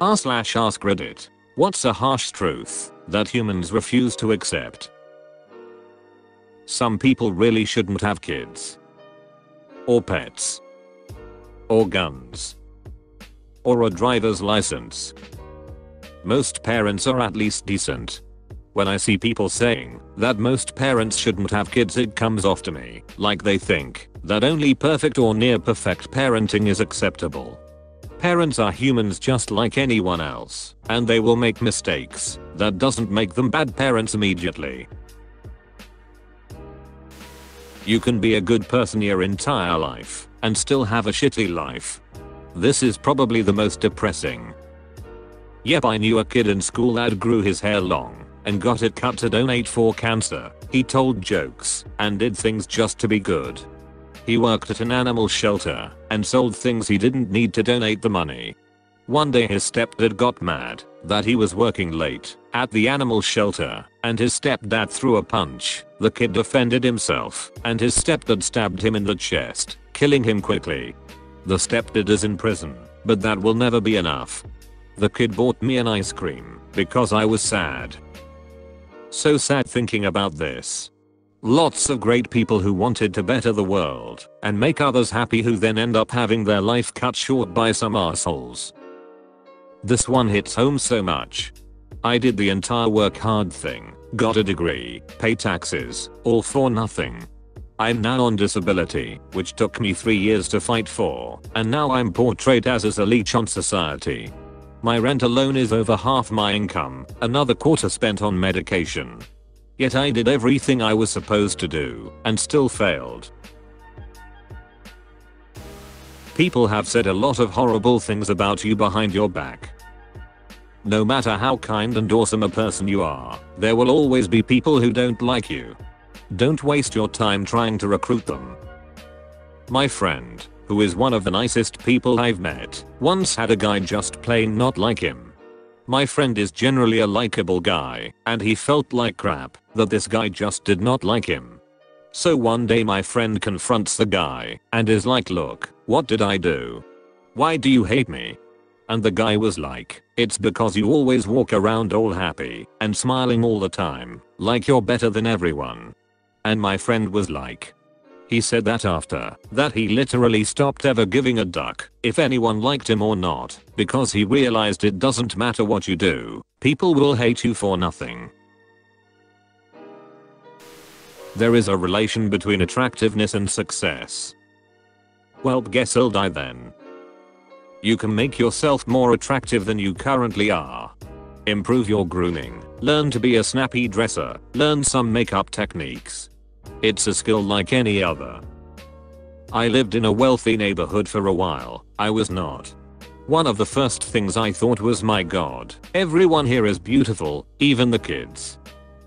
r/AskReddit. What's a harsh truth that humans refuse to accept? Some people really shouldn't have kids. Or pets. Or guns. Or a driver's license. Most parents are at least decent. When I see people saying that most parents shouldn't have kids, it comes off to me like they think that only perfect or near perfect parenting is acceptable. Parents are humans just like anyone else, and they will make mistakes. That doesn't make them bad parents immediately. You can be a good person your entire life and still have a shitty life. This is probably the most depressing. Yep, I knew a kid in school that grew his hair long and got it cut to donate for cancer. He told jokes and did things just to be good. He worked at an animal shelter and sold things he didn't need to donate the money. One day his stepdad got mad that he was working late at the animal shelter, and his stepdad threw a punch. The kid defended himself and his stepdad stabbed him in the chest, killing him quickly. The stepdad is in prison, but that will never be enough. The kid bought me an ice cream because I was sad. So sad thinking about this. Lots of great people who wanted to better the world and make others happy, who then end up having their life cut short by some assholes. This one hits home so much. I did the entire work hard thing, got a degree, pay taxes, all for nothing. I'm now on disability, which took me 3 years to fight for, and now I'm portrayed as a leech on society. My rent alone is over half my income, another quarter spent on medication. Yet I did everything I was supposed to do and still failed. People have said a lot of horrible things about you behind your back. No matter how kind and awesome a person you are, there will always be people who don't like you. Don't waste your time trying to recruit them. My friend, who is one of the nicest people I've met, once had a guy just plain not like him. My friend is generally a likable guy, and he felt like crap that this guy just did not like him. So one day my friend confronts the guy and is like, "Look, what did I do? Why do you hate me?" And the guy was like, "It's because you always walk around all happy and smiling all the time, like you're better than everyone." And my friend was like, he said that after that he literally stopped ever giving a duck if anyone liked him or not, because he realized it doesn't matter what you do, people will hate you for nothing. There is a relation between attractiveness and success. Well, guess I'll die then. You can make yourself more attractive than you currently are. Improve your grooming, learn to be a snappy dresser, learn some makeup techniques. It's a skill like any other. I lived in a wealthy neighborhood for a while. I was not. One of the first things I thought was, my god, everyone here is beautiful, even the kids.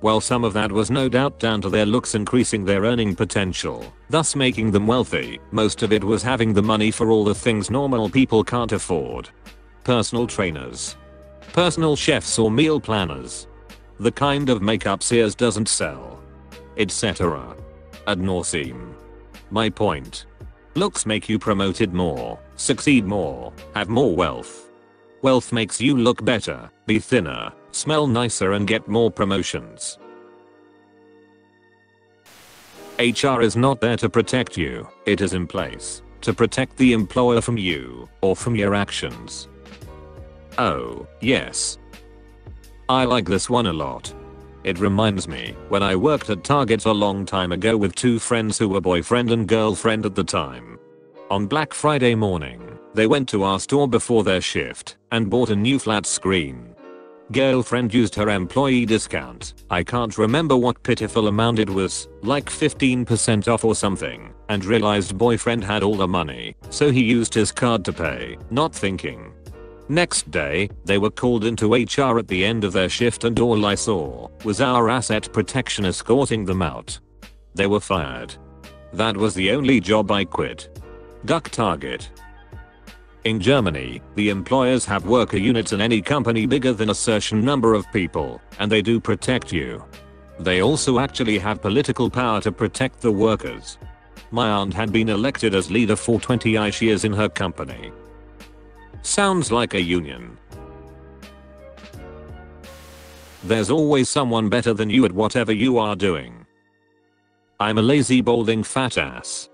Well, some of that was no doubt down to their looks increasing their earning potential, thus making them wealthy. Most of it was having the money for all the things normal people can't afford. Personal trainers. Personal chefs or meal planners. The kind of makeup Sears doesn't sell. Etc. Ad nauseam. My point. Looks make you promoted more, succeed more, have more wealth. Wealth makes you look better, be thinner, smell nicer, and get more promotions. HR is not there to protect you, it is in place to protect the employer from you or from your actions. Oh, yes. I like this one a lot. It reminds me when I worked at Target a long time ago with two friends who were boyfriend and girlfriend at the time. On Black Friday morning, they went to our store before their shift and bought a new flat screen. Girlfriend used her employee discount, I can't remember what pitiful amount it was, like 15% off or something, and realized boyfriend had all the money, so he used his card to pay, not thinking. Next day, they were called into HR at the end of their shift, and all I saw was our asset protection escorting them out. They were fired. That was the only job I quit. Duck Target. In Germany, the employers have worker units in any company bigger than a certain number of people, and they do protect you. They also actually have political power to protect the workers. My aunt had been elected as leader for 20-ish years in her company. Sounds like a union. There's always someone better than you at whatever you are doing. I'm a lazy balding fat ass.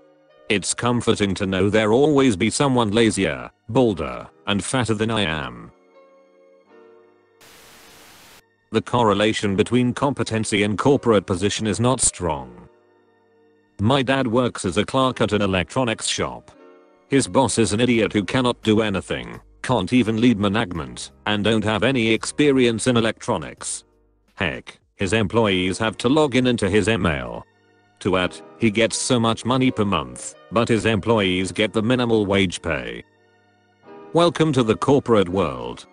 It's comforting to know there'll always be someone lazier, bolder, and fatter than I am. The correlation between competency and corporate position is not strong. My dad works as a clerk at an electronics shop. His boss is an idiot who cannot do anything, can't even lead management, and don't have any experience in electronics. Heck, his employees have to log in into his email. To add, he gets so much money per month, but his employees get the minimal wage pay. Welcome to the corporate world.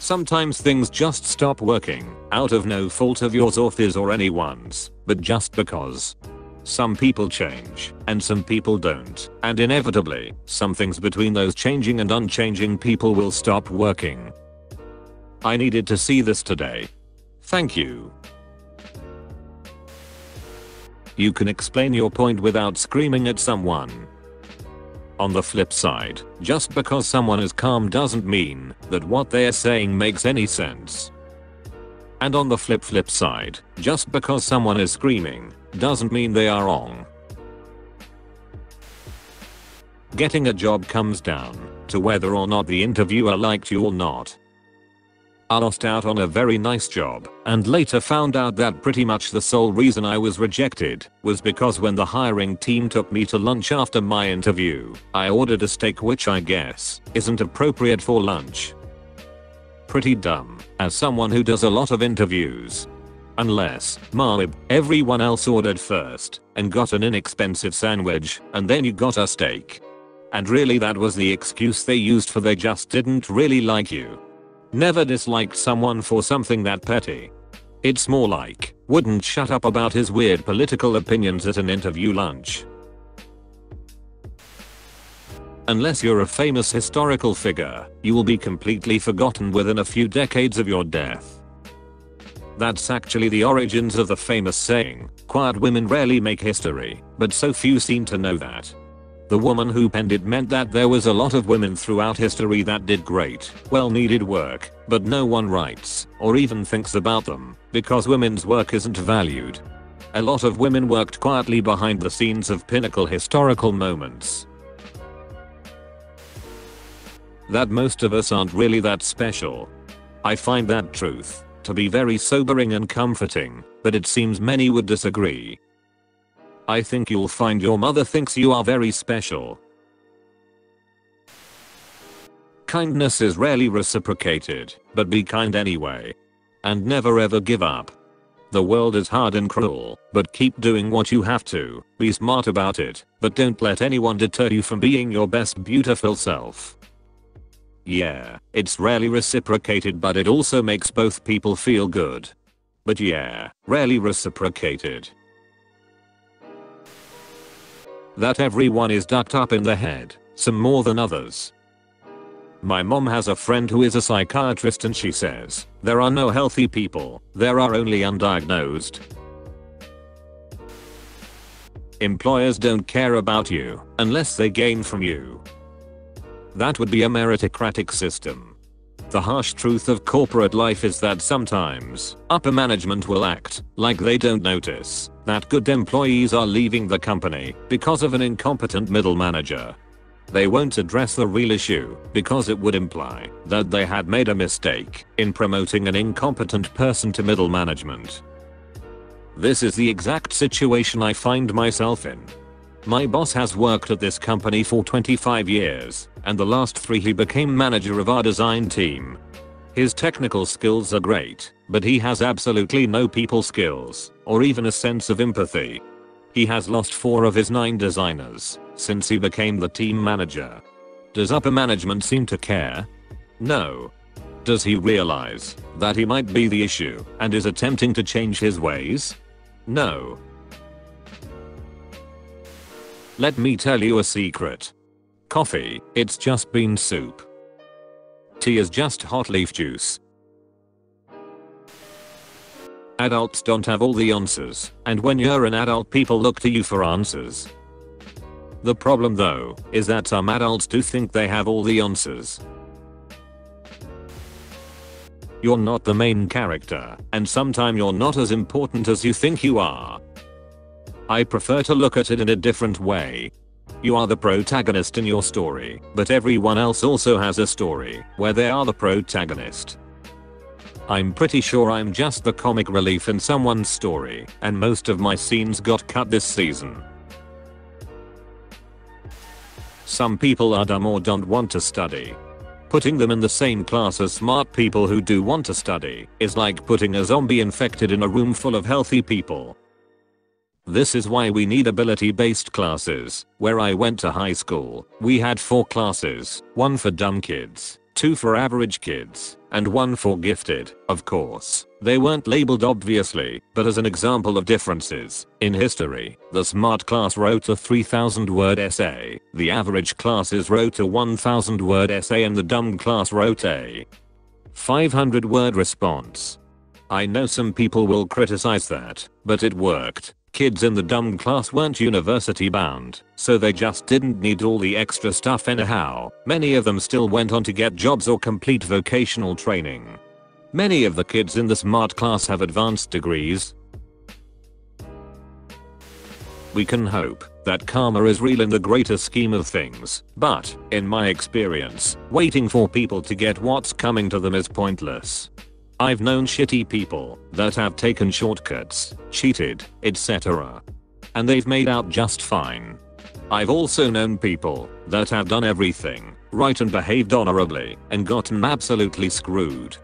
Sometimes things just stop working, out of no fault of yours or his or anyone's, but just because. Some people change, and some people don't, and inevitably, some things between those changing and unchanging people will stop working. I needed to see this today. Thank you. You can explain your point without screaming at someone. On the flip side, just because someone is calm doesn't mean that what they're saying makes any sense. And on the flip side, just because someone is screaming doesn't mean they are wrong. Getting a job comes down to whether or not the interviewer liked you or not. I lost out on a very nice job, and later found out that pretty much the sole reason I was rejected was because when the hiring team took me to lunch after my interview, I ordered a steak which I guess isn't appropriate for lunch. Pretty dumb, as someone who does a lot of interviews. Unless, Marib, everyone else ordered first, and got an inexpensive sandwich, and then you got a steak. And really that was the excuse they used for they just didn't really like you. Never disliked someone for something that petty. It's more like, wouldn't shut up about his weird political opinions at an interview lunch. Unless you're a famous historical figure, you will be completely forgotten within a few decades of your death. That's actually the origins of the famous saying, quiet women rarely make history, but so few seem to know that. The woman who penned it meant that there was a lot of women throughout history that did great, well-needed work, but no one writes, or even thinks about them, because women's work isn't valued. A lot of women worked quietly behind the scenes of pinnacle historical moments. That most of us aren't really that special. I find that truth to be very sobering and comforting, but it seems many would disagree. I think you'll find your mother thinks you are very special. Kindness is rarely reciprocated, but be kind anyway. And never ever give up. The world is hard and cruel, but keep doing what you have to, be smart about it, but don't let anyone deter you from being your best beautiful self. Yeah, it's rarely reciprocated but it also makes both people feel good. But yeah, rarely reciprocated. That everyone is ducked up in the head, some more than others. My mom has a friend who is a psychiatrist and she says, there are no healthy people, there are only undiagnosed. Employers don't care about you, unless they gain from you. That would be a meritocratic system. The harsh truth of corporate life is that sometimes, upper management will act like they don't notice that good employees are leaving the company because of an incompetent middle manager. They won't address the real issue because it would imply that they had made a mistake in promoting an incompetent person to middle management. This is the exact situation I find myself in. My boss has worked at this company for 25 years, and the last 3 he became manager of our design team. His technical skills are great, but he has absolutely no people skills, or even a sense of empathy. He has lost 4 of his 9 designers, since he became the team manager. Does upper management seem to care? No. Does he realize that he might be the issue, and is attempting to change his ways? No. Let me tell you a secret. Coffee, it's just bean soup. Tea is just hot leaf juice. Adults don't have all the answers, and when you're an adult people look to you for answers. The problem though, is that some adults do think they have all the answers. You're not the main character, and sometimes you're not as important as you think you are. I prefer to look at it in a different way. You are the protagonist in your story, but everyone else also has a story where they are the protagonist. I'm pretty sure I'm just the comic relief in someone's story, and most of my scenes got cut this season. Some people are dumb or don't want to study. Putting them in the same class as smart people who do want to study is like putting a zombie infected in a room full of healthy people. This is why we need ability-based classes. Where I went to high school, we had 4 classes, 1 for dumb kids, 2 for average kids, and 1 for gifted. Of course, they weren't labeled obviously, but as an example of differences, in history, the smart class wrote a 3,000-word essay, the average classes wrote a 1,000-word essay, and the dumb class wrote a 500-word response. I know some people will criticize that, but it worked. Kids in the dumb class weren't university bound, so they just didn't need all the extra stuff anyhow. Many of them still went on to get jobs or complete vocational training. Many of the kids in the smart class have advanced degrees. We can hope that karma is real in the greater scheme of things, but, in my experience, waiting for people to get what's coming to them is pointless. I've known shitty people that have taken shortcuts, cheated, etc., and they've made out just fine. I've also known people that have done everything right and behaved honorably and gotten absolutely screwed.